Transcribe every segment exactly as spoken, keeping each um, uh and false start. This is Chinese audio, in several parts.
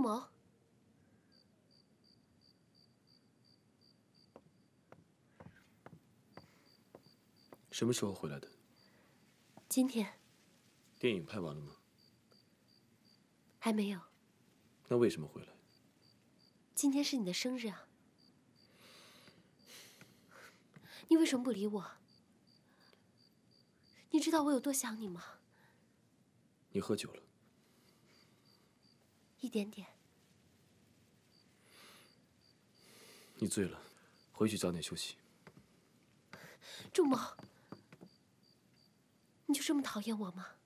魔？什么时候回来的？今天。电影拍完了吗？还没有。那为什么回来？今天是你的生日啊！你为什么不理我？你知道我有多想你吗？你喝酒了？ 一点点。你醉了，回去早点休息。仲谋，你就这么讨厌我吗？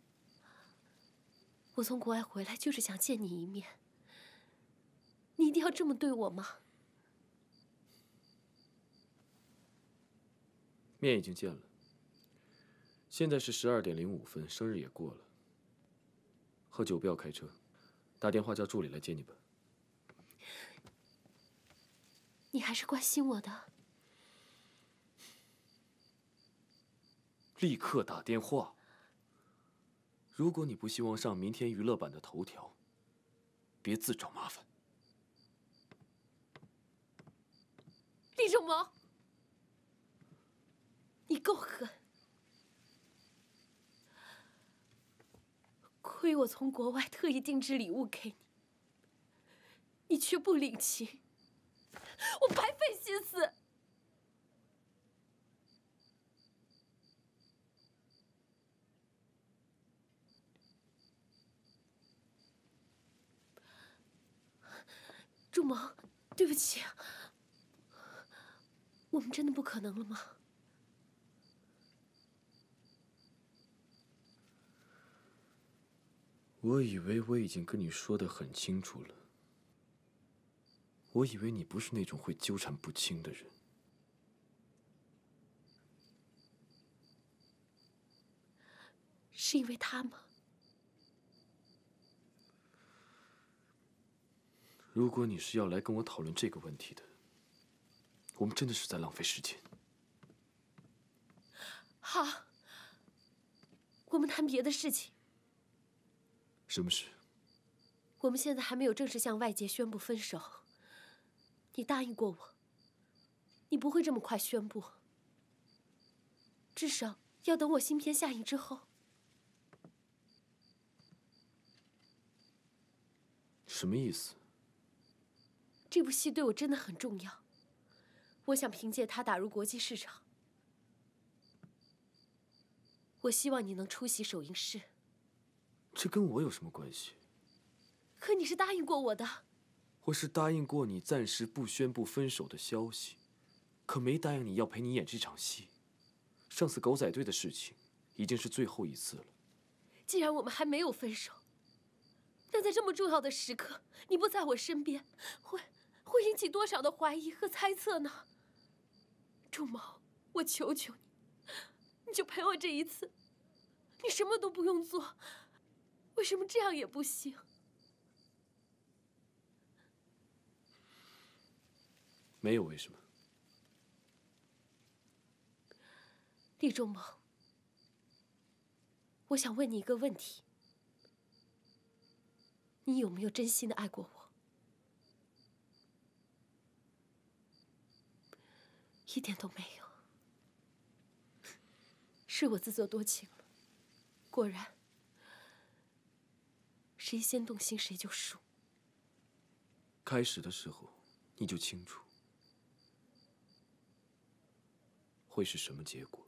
我从国外回来就是想见你一面，你一定要这么对我吗？面已经见了，现在是十二点零五分，生日也过了。喝酒不要开车。 打电话叫助理来接你吧。你还是关心我的。立刻打电话。如果你不希望上明天娱乐版的头条，别自找麻烦。厉仲谋，你够狠！亏我从国外特意定制礼物给你，你却不领情，我白费心思。仲谋，对不起，我们真的不可能了吗？ 我以为我已经跟你说得很清楚了。我以为你不是那种会纠缠不清的人。是因为他吗？如果你是要来跟我讨论这个问题的，我们真的是在浪费时间。好，我们谈别的事情。 什么事？我们现在还没有正式向外界宣布分手。你答应过我，你不会这么快宣布，至少要等我新片下映之后。什么意思？这部戏对我真的很重要，我想凭借它打入国际市场。我希望你能出席首映式。 这跟我有什么关系？可你是答应过我的。我是答应过你暂时不宣布分手的消息，可没答应你要陪你演这场戏。上次狗仔队的事情已经是最后一次了。既然我们还没有分手，那在这么重要的时刻你不在我身边，会会引起多少的怀疑和猜测呢？仲谋，我求求你，你就陪我这一次，你什么都不用做。 为什么这样也不行？没有为什么。厉仲谋，我想问你一个问题：你有没有真心的爱过我？一点都没有，是我自作多情了。果然。 谁先动心，谁就输。开始的时候你就清楚会是什么结果。